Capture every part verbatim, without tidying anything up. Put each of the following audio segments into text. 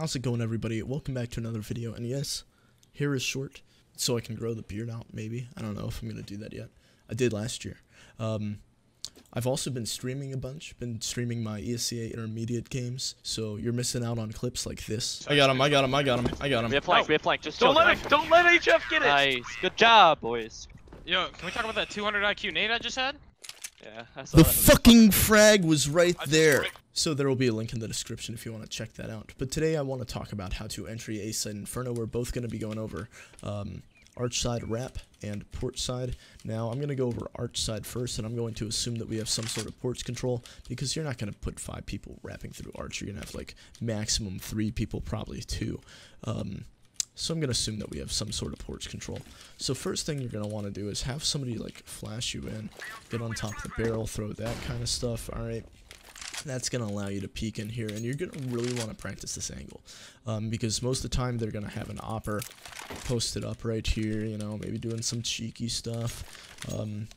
How's it going, everybody? Welcome back to another video. And yes, hair is short, so I can grow the beard out, maybe. I don't know if I'm gonna do that yet. I did last year. Um, I've also been streaming a bunch, been streaming my E S C A intermediate games, so you're missing out on clips like this. I got him, I got him, I got him, I got him. We have flank, we have flank, just don't let him, don't let H F get it! Nice, good job, boys. Yo, can we talk about that two hundred I Q nade I just had? Yeah, I saw the that. fucking frag was right there. So there will be a link in the description if you want to check that out. But today I want to talk about how to entry A Site Inferno. We're both going to be going over um, Arch-Side Wrap and Port-Side. Now I'm going to go over Arch-Side first, and I'm going to assume that we have some sort of ports control, because you're not going to put five people wrapping through Arch. You're going to have like maximum three people, probably two. Um, So I'm going to assume that we have some sort of ports control. So first thing you're going to want to do is have somebody like flash you in, get on top of the barrel, throw that kind of stuff, alright? That's going to allow you to peek in here, and you're going to really want to practice this angle. Um, because most of the time they're going to have an opper posted up right here, you know, maybe doing some cheeky stuff. Um,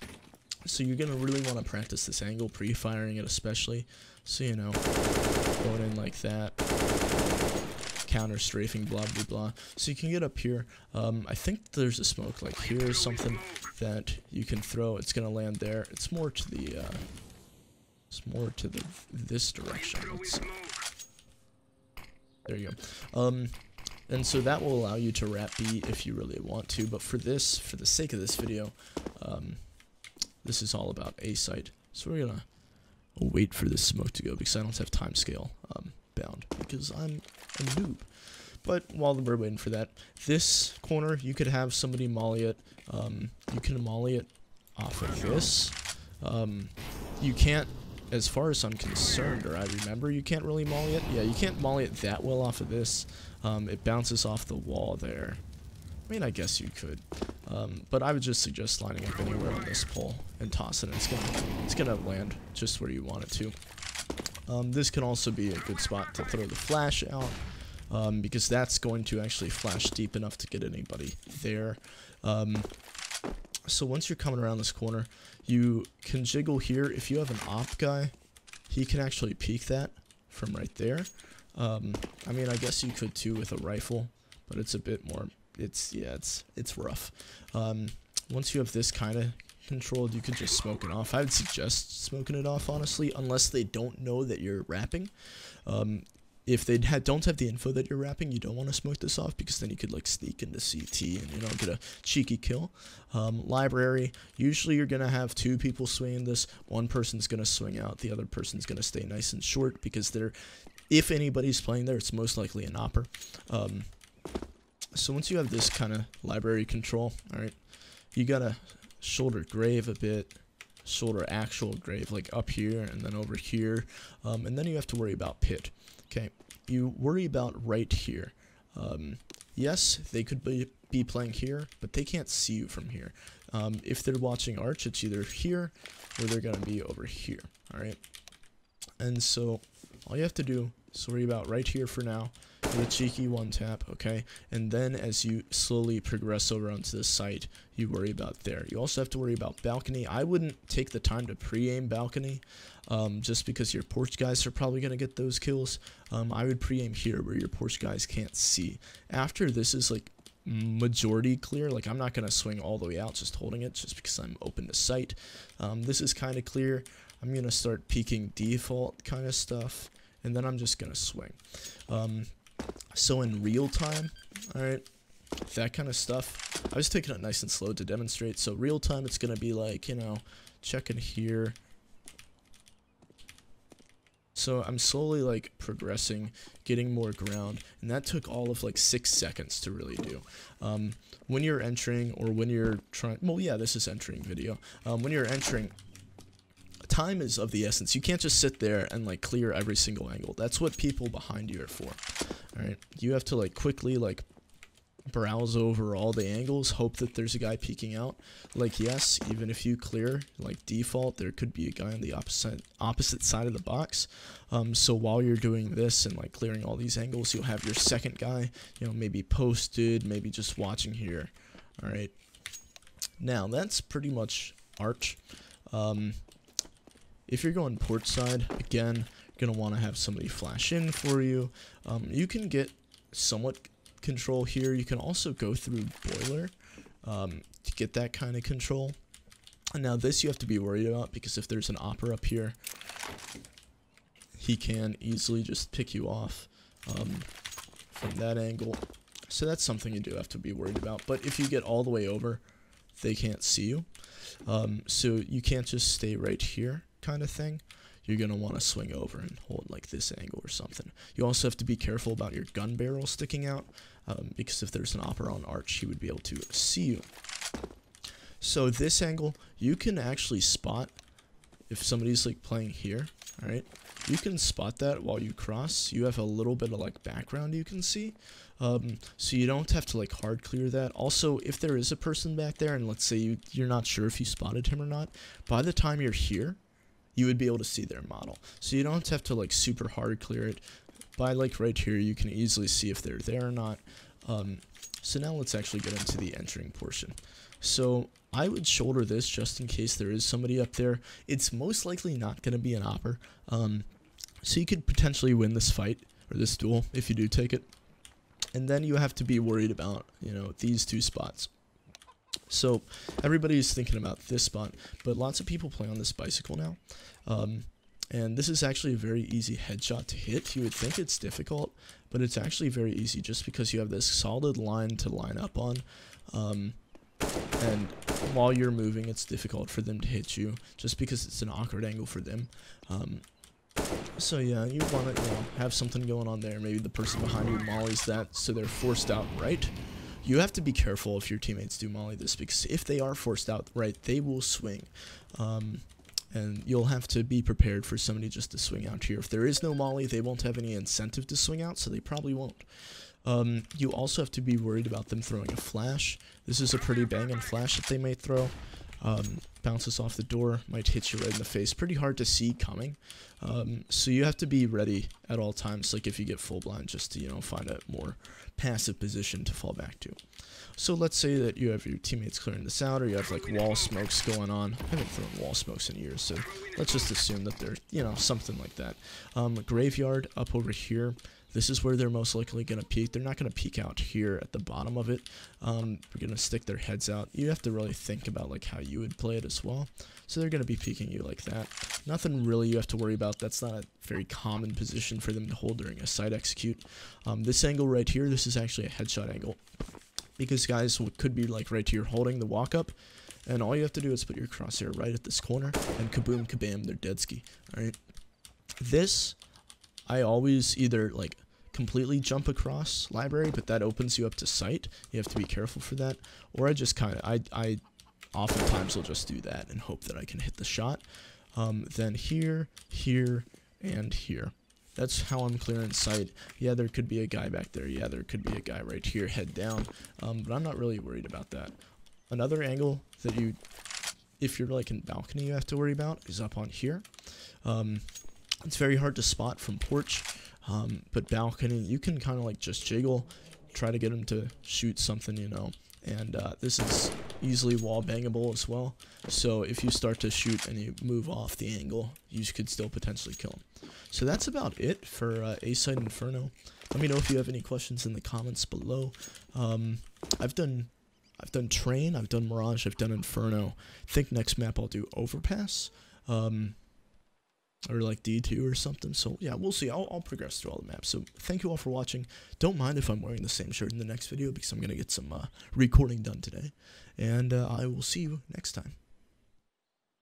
so you're going to really want to practice this angle, pre-firing it especially. So, you know, going in like that. Counter strafing, blah blah blah. So you can get up here. Um, I think there's a smoke like here or something that you can throw. It's gonna land there. It's more to the, uh, it's more to the this direction. Let's see. There you go. Um, and so that will allow you to wrap B if you really want to. But for this, for the sake of this video, um, this is all about A Site. So we're gonna wait for this smoke to go because I don't have time scale. Um, bound because I'm a noob. But while we're waiting for that, this corner you could have somebody molly it. Um, you can molly it off of this. Um, you can't, as far as I'm concerned, or I remember, you can't really molly it. Yeah, you can't molly it that well off of this. Um, it bounces off the wall there. I mean, I guess you could, um, but I would just suggest lining up anywhere on this pole and tossing it. It's gonna, it's gonna land just where you want it to. Um, this can also be a good spot to throw the flash out, um, because that's going to actually flash deep enough to get anybody there. Um, so once you're coming around this corner, you can jiggle here. If you have an op guy, he can actually peek that from right there. Um, I mean, I guess you could too with a rifle, but it's a bit more, it's, yeah, it's, it's rough. Um, once you have this kind of controlled, you could just smoke it off. I would suggest smoking it off, honestly, unless they don't know that you're wrapping. Um, if they ha don't have the info that you're wrapping, you don't want to smoke this off, because then you could like sneak into C T and, you know, get a cheeky kill. Um, library, usually you're going to have two people swinging this. One person's going to swing out, the other person's going to stay nice and short, because they're, if anybody's playing there, it's most likely an opper. Um, so once you have this kind of library control, alright, you got to shoulder grave a bit, shoulder actual grave, like up here and then over here, um, and then you have to worry about pit. Okay, you worry about right here. Um, yes, they could be, be playing here, but they can't see you from here. Um, if they're watching Arch, it's either here or they're going to be over here, alright? And so, all you have to do is worry about right here for now, with a cheeky one tap, okay? And then as you slowly progress over onto this site, you worry about there. You also have to worry about balcony. I wouldn't take the time to pre-aim balcony, um, just because your porch guys are probably going to get those kills. Um, I would pre-aim here where your porch guys can't see. After this is like majority clear, like I'm not going to swing all the way out just holding it, just because I'm open to sight. Um, this is kind of clear. I'm going to start peeking default kind of stuff, and then I'm just going to swing. Um, So in real time, alright, that kind of stuff, I was taking it nice and slow to demonstrate. So real time, it's going to be like, you know, checking here. So I'm slowly like progressing, getting more ground, and that took all of like six seconds to really do. Um, when you're entering, or when you're trying, well yeah, this is entering video. Um, when you're entering, time is of the essence. You can't just sit there and like clear every single angle. That's what people behind you are for. Alright, you have to like quickly like browse over all the angles, hope that there's a guy peeking out. Like yes, even if you clear like default, there could be a guy on the opposite opposite side of the box. Um, so while you're doing this and like clearing all these angles, you'll have your second guy, you know, maybe posted, maybe just watching here. Alright, now that's pretty much Arch. Um, If you're going port side, again, You're going to want to have somebody flash in for you. Um, you can get somewhat control here. You can also go through boiler um, to get that kind of control. And now this you have to be worried about, because if there's an opera up here, he can easily just pick you off um, from that angle. So that's something you do have to be worried about. But if you get all the way over, they can't see you. Um, so you can't just stay right here kind of thing. You're going to want to swing over and hold like this angle or something. You also have to be careful about your gun barrel sticking out, um, because if there's an opera on Arch, he would be able to see you. So this angle, you can actually spot if somebody's like playing here, all right? You can spot that while you cross. You have a little bit of like background you can see. Um, so you don't have to like hard clear that. Also, if there is a person back there and let's say you, you're not sure if you spotted him or not, by the time you're here, you would be able to see their model. So you don't have to like super hard clear it. By like right here, you can easily see if they're there or not. Um, so now let's actually get into the entering portion. So I would shoulder this just in case there is somebody up there. It's most likely not going to be an opera. Um, so you could potentially win this fight or this duel if you do take it. And then you have to be worried about, you know, these two spots. So everybody's thinking about this spot, but lots of people play on this bicycle now. Um, and this is actually a very easy headshot to hit. You would think it's difficult, but it's actually very easy just because you have this solid line to line up on. Um, And while you're moving, it's difficult for them to hit you, just because it's an awkward angle for them. Um, so yeah, you want to you know, have something going on there. Maybe the person behind you mollies that, so they're forced out right. You have to be careful if your teammates do molly this, because if they are forced out right, they will swing. Um, and you'll have to be prepared for somebody just to swing out here. If there is no molly, they won't have any incentive to swing out, so they probably won't. Um, you also have to be worried about them throwing a flash. This is a pretty banging flash that they may throw. Um, bounces off the door, might hit you right in the face. Pretty hard to see coming. Um, so you have to be ready at all times, like if you get full blind, just to, you know, find a more passive position to fall back to. So let's say that you have your teammates clearing this out, or you have like wall smokes going on. I haven't thrown wall smokes in years, so let's just assume that they're, you know, something like that. Um, graveyard up over here. This is where they're most likely going to peek. They're not going to peek out here at the bottom of it. Um, they're going to stick their heads out. You have to really think about like how you would play it as well. So they're going to be peeking you like that. Nothing really you have to worry about. That's not a very common position for them to hold during a side execute. Um, this angle right here, this is actually a headshot angle. Because guys could be like right here holding the walk up. And all you have to do is put your crosshair right at this corner. And kaboom, kabam, they're dead ski. Alright. This, I always either like completely jump across library, but that opens you up to sight. You have to be careful for that. Or I just kind of, I, I oftentimes will just do that and hope that I can hit the shot. Um, then here, here, and here. That's how I'm clearing sight. Yeah, there could be a guy back there. Yeah, there could be a guy right here, head down. Um, but I'm not really worried about that. Another angle that you, if you're like in balcony, you have to worry about is up on here. Um, it's very hard to spot from porch. Um, but balcony, you can kind of like just jiggle, try to get him to shoot something, you know, and uh, this is easily wall bangable as well. So if you start to shoot and you move off the angle, you could still potentially kill him. So that's about it for uh, A Site Inferno. Let me know if you have any questions in the comments below. Um, I've done, I've done Train, I've done Mirage, I've done Inferno. I think next map I'll do Overpass. Um... or like D two or something, so yeah, we'll see. I'll, I'll progress through all the maps, so thank you all for watching. Don't mind if I'm wearing the same shirt in the next video, because I'm going to get some uh, recording done today, and uh, I will see you next time.